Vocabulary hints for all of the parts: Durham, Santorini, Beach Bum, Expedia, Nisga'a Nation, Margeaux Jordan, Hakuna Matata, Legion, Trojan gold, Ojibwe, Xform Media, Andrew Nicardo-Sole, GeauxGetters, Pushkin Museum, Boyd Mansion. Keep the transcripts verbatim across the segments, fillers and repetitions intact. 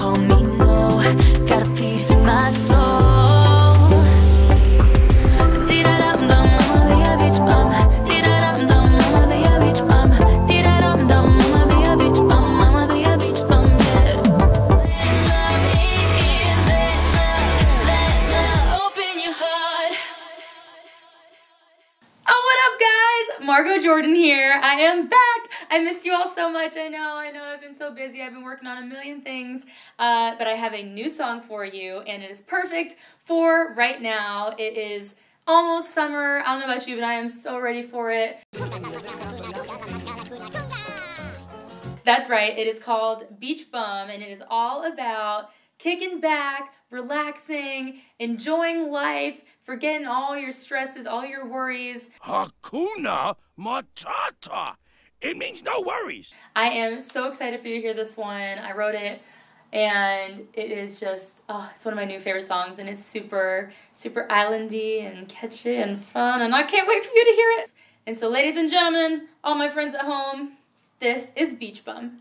call me low. Gotta feed my soul. Dee-da-dum-dum, I'll be a beach bum. Dee-da-dum-dum, I'll be a beach bum. Dee-da-dum-dum, I'll be a beach bum. I'll be a beach bum, yeah. Let love in, in, let love, let love open your heart. Oh, what up, guys? Margeaux Jordan here. I am back. I missed you all so much. I know, I know I've been so busy. I've been working on a million things, uh, but I have a new song for you, and it is perfect for right now. It is almost summer. I don't know about you, but I am so ready for it. That's right. It is called Beach Bum, and it is all about kicking back, relaxing, enjoying life, forgetting all your stresses, all your worries. Hakuna Matata. It means no worries. I am so excited for you to hear this one. I wrote it, and it is just, oh, it's one of my new favorite songs, and it's super, super islandy and catchy and fun, and I can't wait for you to hear it. And so, ladies and gentlemen, all my friends at home, this is Beach Bum.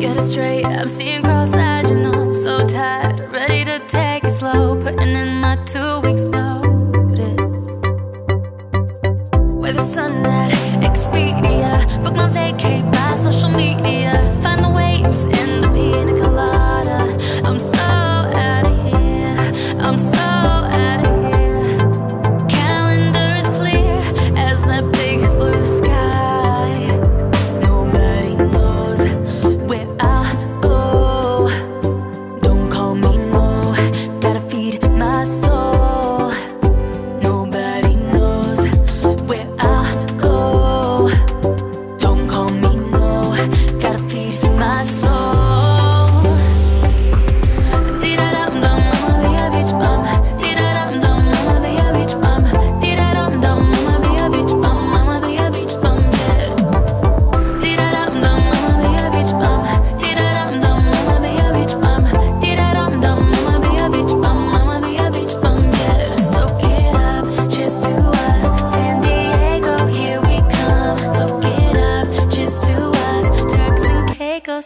Get it straight, I'm seeing cross-eyed, you know I'm so tired, ready to take it slow, putting in my two weeks notice. With the sun at Expedia, book my vacate by social media, find the waves in the pina colada. I'm so out of here, I'm so out of here. Calendar is clear as that big blue sky.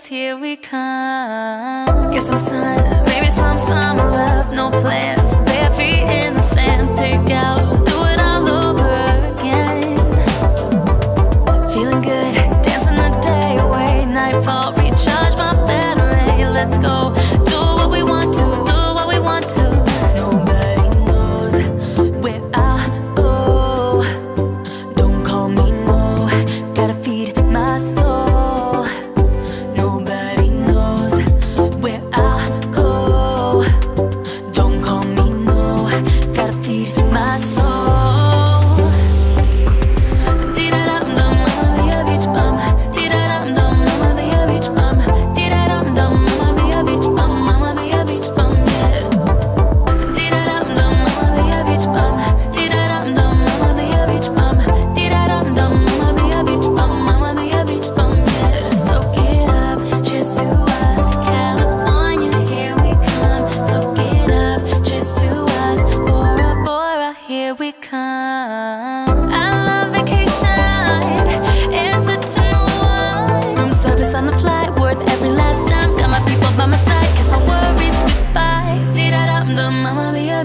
Here we come. Get some sun, maybe some summer love. No plans, bare feet in the sand. Pick out, do it all over again. Feeling good, dancing the day away. Nightfall, recharge my battery. Let's go, do what we want to, do what we want to. Nobody knows where I go. Don't call me no, gotta feed my soul.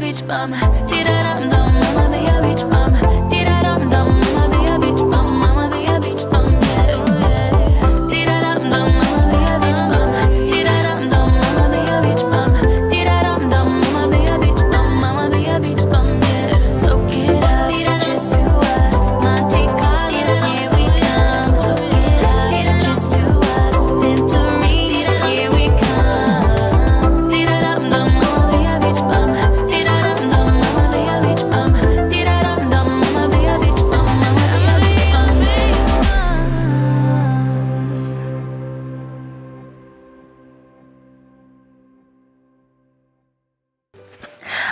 Beach bum, dee da dum dum, I'll be a beach bum. Dee da dum dum, I'll be a beach bum. I'll be a beach bum, yeah. Dee da dum dum, I'll be a beach bum. Dee da dum dum, I'll be a beach bum. Dee da dum dum, I'll be a beach bum. I'll be a beach bum, yeah. So get up, cheers to us. Monte Carlo, here we come. So get up, cheers to us. Santorini, here we come. Dee da dum dum, I'll be a beach bum.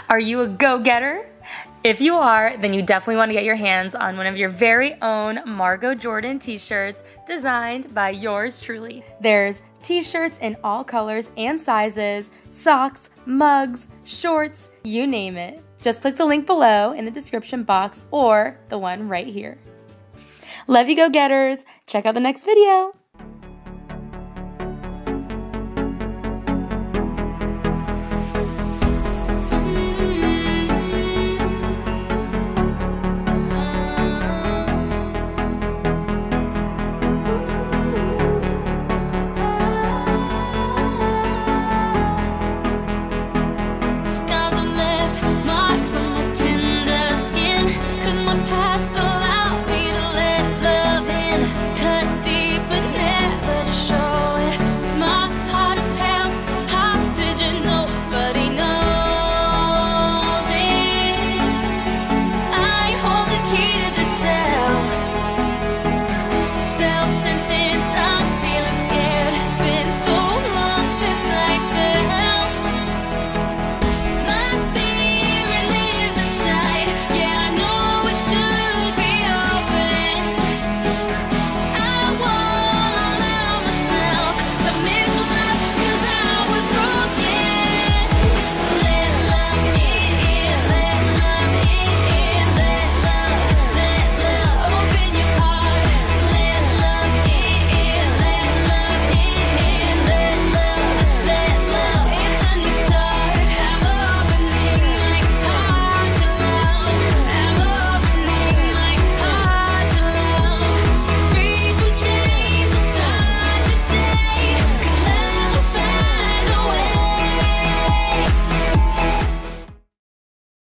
Are you a go-getter? If you are, then you definitely want to get your hands on one of your very own Margeaux Jordan t-shirts designed by yours truly. There's t-shirts in all colors and sizes, socks, mugs, shorts, you name it. Just click the link below in the description box or the one right here. Love you, go-getters. Check out the next video.